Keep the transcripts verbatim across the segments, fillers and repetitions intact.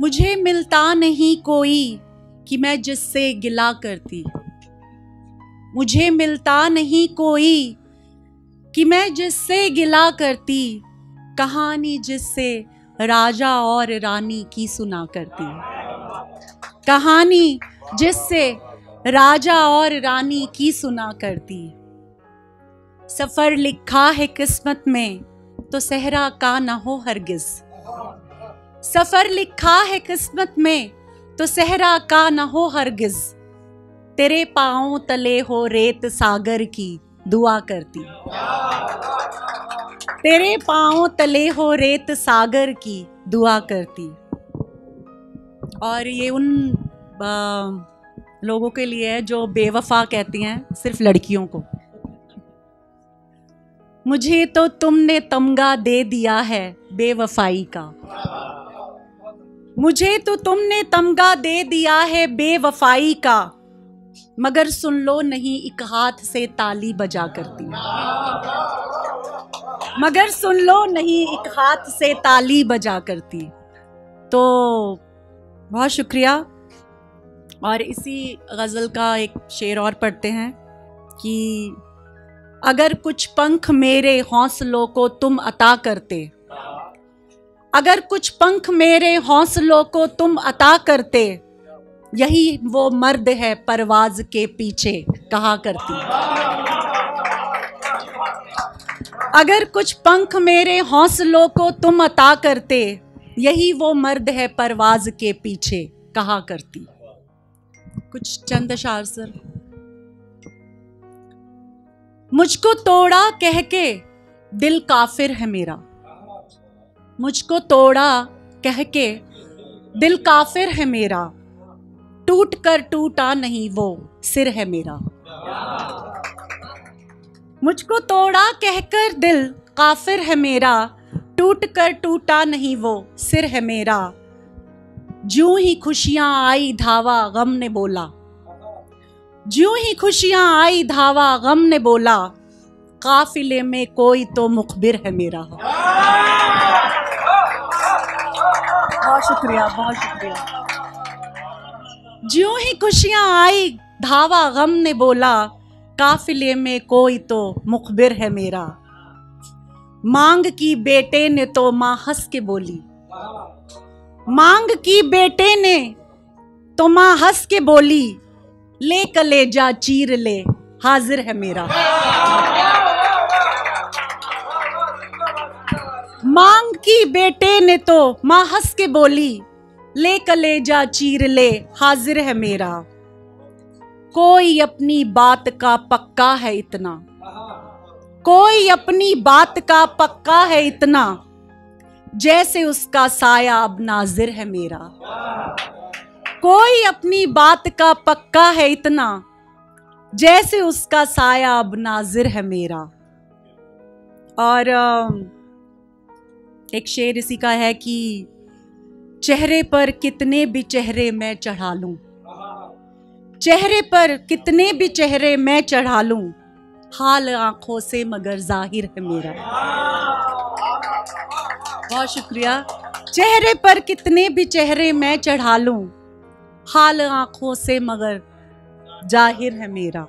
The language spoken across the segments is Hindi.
मुझे मिलता नहीं कोई कि मैं जिससे गिला करती, मुझे मिलता नहीं कोई कि मैं जिससे गिला करती, कहानी जिससे राजा और रानी की सुना करती, कहानी जिससे राजा और रानी की सुना करती। सफ़र लिखा है किस्मत में तो सहरा का ना हो हरगिज़, सफ़र लिखा है किस्मत में तो सहरा का ना हो हरगिज़, तेरे पाँव तले हो रेत सागर की दुआ करती, तेरे पाँव तले हो रेत सागर की दुआ करती। और ये उन लोगों के लिए है जो बेवफा कहती हैं सिर्फ लड़कियों को। मुझे तो तुमने तमगा दे दिया है बेवफाई का, मुझे तो तुमने तमगा दे दिया है बेवफाई का, मगर सुन लो नहीं एक हाथ से ताली बजा करती, मगर सुन लो नहीं एक हाथ से ताली बजा करती। तो बहुत शुक्रिया। और इसी गज़ल का एक शेर और पढ़ते हैं कि अगर कुछ पंख मेरे हौसलों को तुम अता करते, अगर कुछ पंख मेरे हौसलों को तुम अता करते, यही वो मर्द है परवाज़ के पीछे कहा करती, अगर कुछ पंख मेरे हौसलों को तुम अता करते, यही वो मर्द है परवाज़ के पीछे कहा करती। कुछ चंद अशार सर। मुझको तोड़ा कह के दिल काफिर है मेरा, मुझको तोड़ा कह के दिल काफिर है मेरा, टूट कर टूटा नहीं वो सिर है मेरा, मुझको तोड़ा कहकर दिल काफिर है मेरा, टूट कर टूटा नहीं वो सिर है मेरा, ज्यों ही खुशियाँ आई धावा गम ने बोला, ज्यों ही खुशियाँ आई धावा गम ने बोला, काफिले में कोई तो मुखबिर है मेरा। बहुत शुक्रिया, बहुत शुक्रिया। ज्यों ही खुशियाँ आई धावा गम ने बोला, काफिले में कोई तो मुखबिर है मेरा, मांग की बेटे ने तो माँ हंस के बोली, मांग की बेटे ने तो माँ हंस के बोली, ले कलेजा चीर ले हाजिर है मेरा, मांग की बेटे ने तो माँ हंस के बोली, ले कलेजा चीर ले हाजिर है मेरा, कोई अपनी बात का पक्का है इतना, कोई अपनी बात का पक्का है इतना, जैसे उसका साया अब नाजिर है मेरा, कोई अपनी बात का पक्का है इतना, जैसे उसका साया अब नाजिर है मेरा। और एक शेर इसी का है कि चेहरे पर कितने भी चेहरे मैं चढ़ा लूं, चेहरे पर कितने भी चेहरे मैं चढ़ा लूं, हाल आंखों से मगर जाहिर है मेरा। बहुत शुक्रिया। चेहरे पर कितने भी चेहरे मैं चढ़ा लूं, हाल आंखों से मगर जाहिर है मेरा।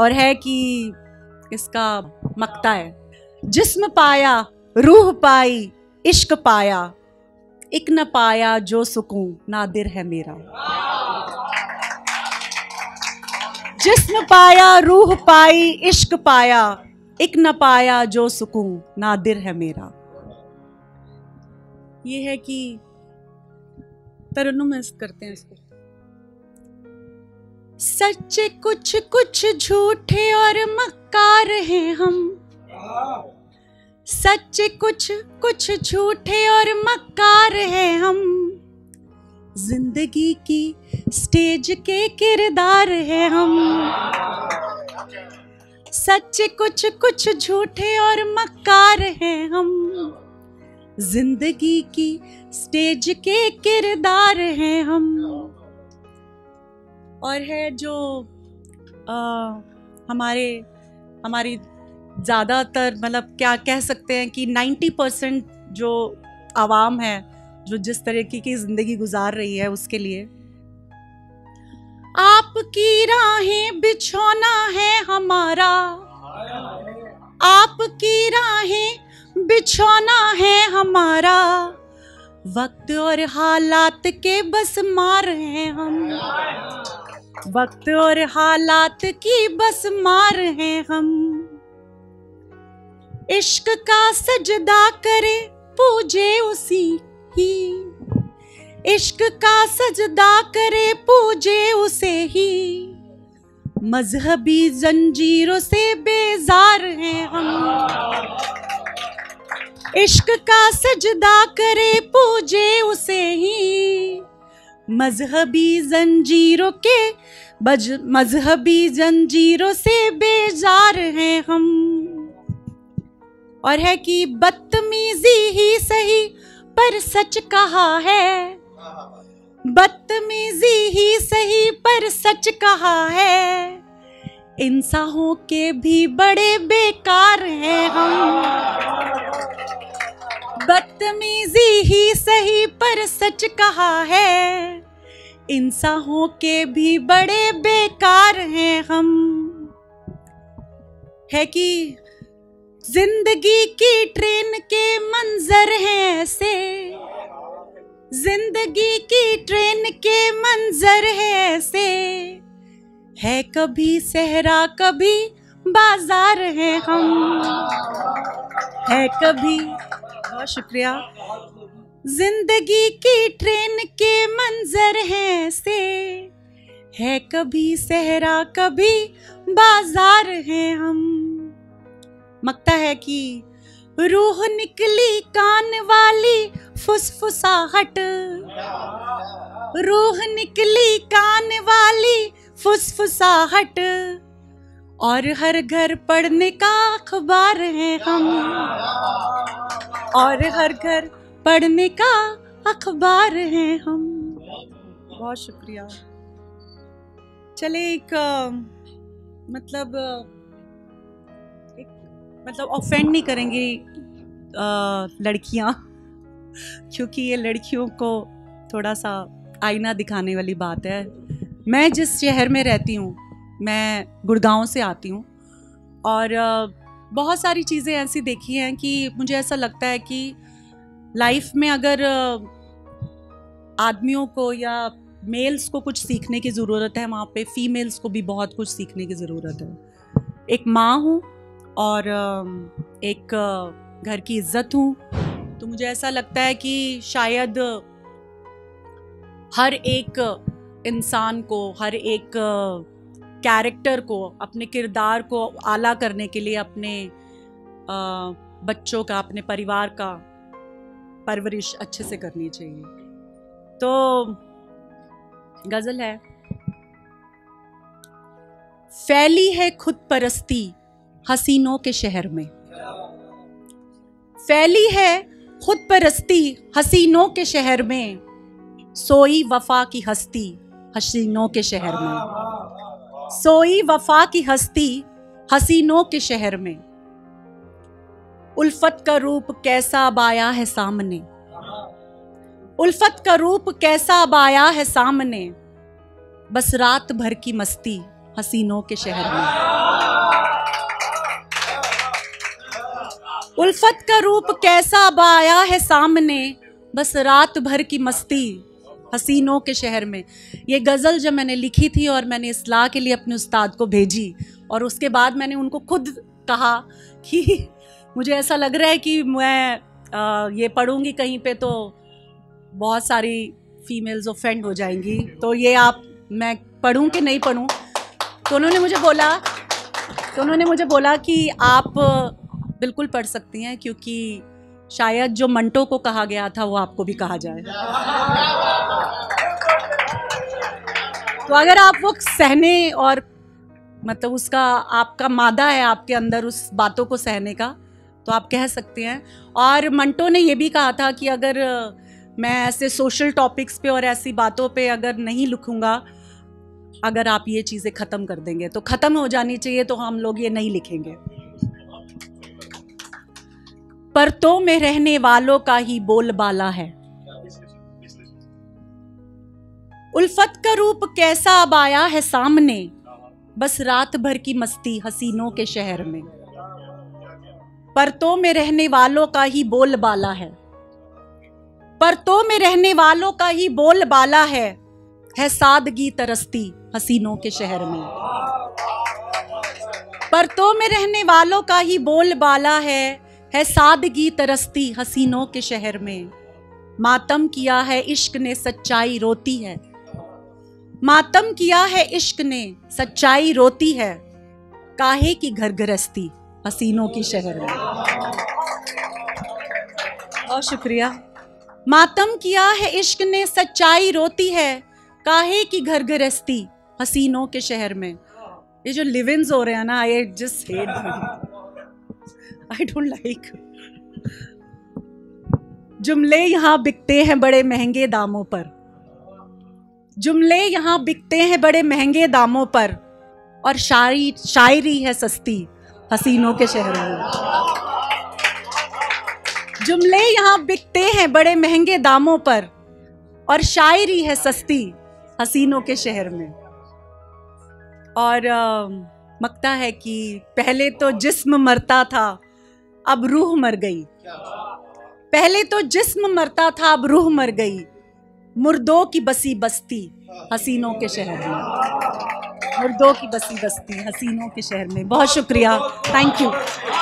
और है कि इसका मकता है, जिस्म पाया रूह पाई इश्क पाया, इक न पाया जो सुकून नादिर है मेरा, जिस्म पाया रूह पाई इश्क पाया, एक न पाया जो सुकून नादिर है मेरा। ये है कि तरन्नुम करते हैं इसको। सच्चे कुछ कुछ झूठे और मक्कार हैं हम, सच्चे कुछ कुछ झूठे और मक्कार हैं हम, जिंदगी की स्टेज के किरदार हैं हम, सच्चे कुछ कुछ झूठे और मक्कार हैं हम, जिंदगी की स्टेज के किरदार हैं हम। और है जो आ, हमारे हमारी ज़्यादातर मतलब क्या कह सकते हैं कि नब्बे परसेंट जो आवाम है जो जिस तरीके की जिंदगी गुजार रही है उसके लिए। आपकी राहें बिछोना है हमारा, आपकी राहें बिछोना है हमारा, वक्त और हालात के बस मार हैं हम, वक्त और हालात की बस मार हैं हम। इश्क का सजदा करे पूजे उसी ही, इश्क का सजदा करे पूजे उसे ही, मजहबी जंजीरों से बेजार हैं हम। इश्क का सजदा करे पूजे उसे ही, मजहबी जंजीरों के बज मजहबी जंजीरों से बेजार हैं हम। और है कि बदतमीजी ही सही पर सच कहा है, बदतमीजी ही सही पर सच कहा है, इंसानों के भी बड़े बेकार हैं हम। बदतमीजी ही सही पर सच कहा है, इंसानों के भी बड़े बेकार हैं हम। है कि जिंदगी की ट्रेन के मंजर हैं ऐसे, जिंदगी की ट्रेन के मंजर हैं ऐसे, है कभी सहरा कभी बाजार हैं हम। है कभी बहुत शुक्रिया। जिंदगी की ट्रेन के मंजर हैं ऐसे, है कभी सहरा कभी बाजार हैं हम। मगता है कि रूह निकली कान वाली फुसफुसाहट, रूह निकली कान वाली फुसफुसाहट, और हर घर पढ़ने का अखबार हैं हम। और हर घर पढ़ने का अखबार हैं हम। बहुत शुक्रिया। चले एक मतलब एक मतलब ऑफेंड नहीं करेंगे लड़कियां, क्योंकि ये लड़कियों को थोड़ा सा आईना दिखाने वाली बात है। मैं जिस शहर में रहती हूँ, मैं गुड़गांव से आती हूँ, और बहुत सारी चीज़ें ऐसी देखी हैं कि मुझे ऐसा लगता है कि लाइफ में अगर आदमियों को या मेल्स को कुछ सीखने की ज़रूरत है, वहाँ पे फीमेल्स को भी बहुत कुछ सीखने की ज़रूरत है। एक माँ हूँ और एक घर की इज्जत हूँ, तो मुझे ऐसा लगता है कि शायद हर एक इंसान को, हर एक कैरेक्टर को, अपने किरदार को आला करने के लिए अपने आ, बच्चों का, अपने परिवार का परवरिश अच्छे से करनी चाहिए। तो गज़ल है। फैली है खुद परस्ती हसीनों के शहर में, फैली है खुद परस्ती हसीनों के शहर में, सोई वफा की हस्ती हसीनों के शहर में, सोई वफा की हस्ती हसीनों के शहर में, उल्फत का रूप कैसा अब आया है सामने, उल्फत का रूप कैसा अब आया है सामने, बस रात भर की मस्ती हसीनों के शहर में, उल्फत का रूप कैसा अब आया है सामने, बस रात भर की मस्ती हसीनों के शहर में। ये गज़ल जब मैंने लिखी थी और मैंने इस्लाह के लिए अपने उस्ताद को भेजी, और उसके बाद मैंने उनको खुद कहा कि मुझे ऐसा लग रहा है कि मैं आ, ये पढ़ूंगी कहीं पे तो बहुत सारी फीमेल्स ऑफेंड हो जाएंगी, तो ये आप मैं पढ़ूं कि नहीं पढ़ूं। तो उन्होंने मुझे बोला तो उन्होंने मुझे बोला कि आप बिल्कुल पढ़ सकती हैं, क्योंकि शायद जो मंटो को कहा गया था वो आपको भी कहा जाए। तो अगर आप वो सहने, और मतलब उसका आपका मादा है आपके अंदर उस बातों को सहने का, तो आप कह सकते हैं। और मंटो ने ये भी कहा था कि अगर मैं ऐसे सोशल टॉपिक्स पे और ऐसी बातों पे अगर नहीं लिखूंगा, अगर आप ये चीज़ें ख़त्म कर देंगे तो ख़त्म हो जानी चाहिए, तो हम लोग ये नहीं लिखेंगे। परतों में रहने वालों का ही बोलबाला है, उल्फत का रूप कैसा अब आया है सामने, बस रात भर की मस्ती हसीनों के शहर में। परतों में रहने वालों का ही बोलबाला है, परतों में रहने वालों का ही बोलबाला है, है सादगी तरसती हसीनों के शहर में। परतों में रहने वालों का ही बोलबाला है, है सादगी तरसती हसीनों के शहर में। मातम किया है इश्क ने सच्चाई रोती है, मातम किया है इश्क ने सच्चाई रोती है, काहे की घर गृहस्थी हसीनों की शहर में। और शुक्रिया। मातम किया है इश्क ने सच्चाई रोती है, काहे की घर गृहस्थी हसीनों के शहर में। ये जो लिव-इन्स हो रहे हैं ना, I just hate them, I don't like. जुमले यहाँ बिकते हैं बड़े महंगे दामों पर, जुमले यहाँ बिकते हैं बड़े महंगे दामों पर, और शायरी शायरी है सस्ती हसीनों के शहर में। जुमले यहाँ बिकते हैं बड़े महंगे दामों पर, और शायरी है सस्ती हसीनों के शहर में। और uh, मकता है कि पहले तो जिस्म मरता था, अब रूह मर गई। पहले तो जिस्म मरता था, अब रूह मर गई, मुर्दों की बसी बस्ती हसीनों के शहर में। मुर्दों की बसी बस्ती हसीनों के शहर में। बहुत शुक्रिया, थैंक यू।